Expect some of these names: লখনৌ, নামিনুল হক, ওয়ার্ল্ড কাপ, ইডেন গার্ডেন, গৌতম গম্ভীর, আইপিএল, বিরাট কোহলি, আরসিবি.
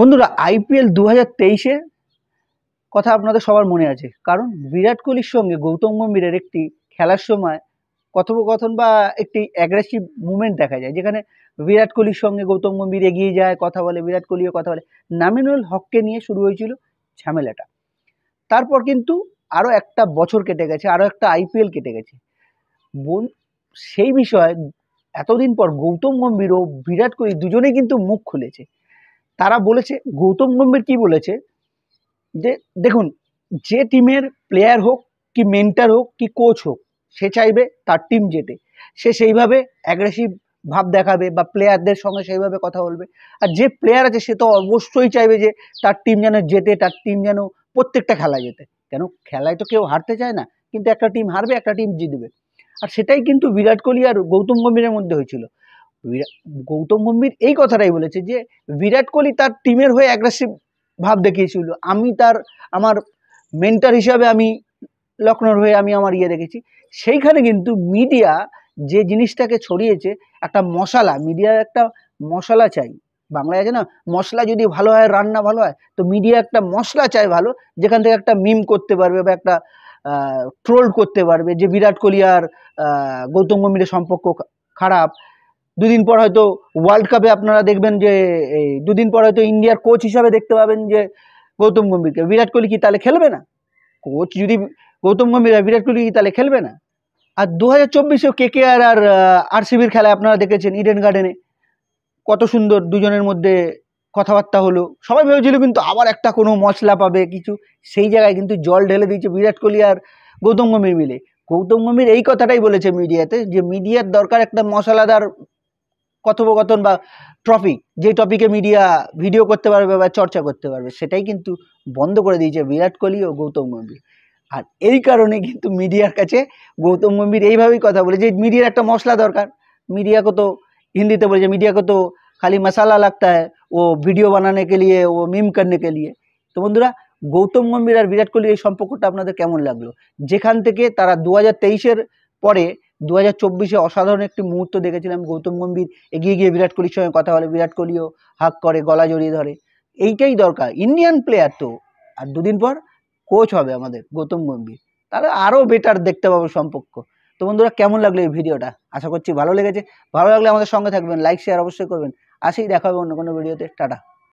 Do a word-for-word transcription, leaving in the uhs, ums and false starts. বন্ধুরা, আইপিএল দু হাজার তেইশের কথা আপনাদের সবার মনে আছে, কারণ বিরাট কোহলির সঙ্গে গৌতম গম্ভীরের একটি খেলার সময় কথোপকথন বা একটি অ্যাগ্রেসিভ মুভমেন্ট দেখা যায়, যেখানে বিরাট কোহলির সঙ্গে গৌতম গম্ভীর এগিয়ে যায়, কথা বলে, বিরাট কোহলিও কথা বলে। নামিনুল হককে নিয়ে শুরু হয়েছিল ঝামেলাটা। তারপর কিন্তু আরও একটা বছর কেটে গেছে, আরও একটা আইপিএল কেটে গেছে। বোন সেই বিষয়ে এতদিন পর গৌতম গম্ভীর ও বিরাট কোহলি দুজনেই কিন্তু মুখ খুলেছে। তারা বলেছে, গৌতম গম্ভীর কি বলেছে যে দেখুন, যে টিমের প্লেয়ার হোক কি মেন্টার হোক কি কোচ হোক, সে চাইবে তার টিম জেতে, সে সেইভাবে অ্যাগ্রেসিভ ভাব দেখাবে বা প্লেয়ারদের সঙ্গে সেইভাবে কথা বলবে। আর যে প্লেয়ার আছে সে তো অবশ্যই চাইবে যে তার টিম যেন জেতে, তার টিম যেন প্রত্যেকটা খেলায় জেতে। কেন, খেলায় তো কেউ হারতে চায় না, কিন্তু একটা টিম হারবে, একটা টিম জিতবে। আর সেটাই কিন্তু বিরাট কোহলি আর গৌতম গম্ভীরের মধ্যে হয়েছিল। গৌতম গম্ভীর এই কথাটাই বলেছে যে বিরাট কোহলি তার টিমের হয়ে অ্যাগ্রেসিভ ভাব দেখিয়েছিল, আমি তার আমার মেন্টার হিসাবে আমি লখনৌর হয়ে আমি আমার ইয়ে দেখেছি। সেইখানে কিন্তু মিডিয়া যে জিনিসটাকে ছড়িয়েছে, একটা মশলা, মিডিয়ার একটা মশলা চাই, বাংলায় আছে না, মশলা যদি ভালো হয় রান্না ভালো হয়, তো মিডিয়া একটা মশলা চাই ভালো, যেখান থেকে একটা মিম করতে পারবে বা একটা ট্রোল করতে পারবে যে বিরাট কোহলি আর গৌতম গম্ভীরের সম্পর্ক খারাপ। দুদিন পর হয়তো ওয়ার্ল্ড কাপে আপনারা দেখবেন যে দুদিন পর হয়তো ইন্ডিয়ার কোচ হিসাবে দেখতে পাবেন যে গৌতম গম্ভীরকে। বিরাট কোহলি কি তাহলে খেলবে না? কোচ যদি গৌতম গম্ভীর, বিরাট কোহলি কি তাহলে খেলবে না? আর দু হাজার চব্বিশেও কে কে আর আর আরসিবির খেলায় আপনারা দেখেছেন ইডেন গার্ডেনে কত সুন্দর দুজনের মধ্যে কথাবার্তা হলো। সবাই ভেবেছিল কিন্তু আবার একটা কোনো মশলা পাবে কিছু, সেই জায়গায় কিন্তু জল ঢেলে দিয়েছে বিরাট কোহলি আর গৌতম গম্ভীর মিলে। গৌতম গম্ভীর এই কথাটাই বলেছে মিডিয়াতে যে মিডিয়ার দরকার একটা মশলাদার কথোপকথন বা টপিক, যে টপিকে মিডিয়া ভিডিও করতে পারবে বা চর্চা করতে পারবে। সেটাই কিন্তু বন্ধ করে দিয়েছে বিরাট কোহলি ও গৌতম গম্ভীর। আর এই কারণে কিন্তু মিডিয়ার কাছে গৌতম গম্ভীর এইভাবেই কথা বলে যে মিডিয়ার একটা মশলা দরকার। মিডিয়াকে তো হিন্দিতে বলে যে মিডিয়াকে তো খালি মশালা লাগতা হ্যায়, ও ভিডিও বানানে কে লিয়ে, ও মিম করনে কে লিয়ে। তো বন্ধুরা, গৌতম গম্ভীর আর বিরাট কোহলির এই সম্পর্কটা আপনাদের কেমন লাগলো? যেখান থেকে তারা দু হাজার তেইশের পরে দু হাজার চব্বিশে অসাধারণ একটি মুহূর্ত দেখেছিলাম, গৌতম গম্ভীর এগিয়ে গিয়ে বিরাট কোহলির সঙ্গে কথা বলে, বিরাট কোহলিও হাক করে, গলা জড়িয়ে ধরে। এইটাই দরকার, ইন্ডিয়ান প্লেয়ার তো। আর দুদিন পর কোচ হবে আমাদের গৌতম গম্ভীর, তাহলে আরও বেটার দেখতে পাবো সম্পর্ক। তো বন্ধুরা, কেমন লাগলো এই ভিডিওটা? আশা করছি ভালো লেগেছে। ভালো লাগলে আমাদের সঙ্গে থাকবেন, লাইক শেয়ার অবশ্যই করবেন। আসেই দেখা হবে অন্য কোনো ভিডিওতে। টাটা।